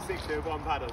360 with one paddle.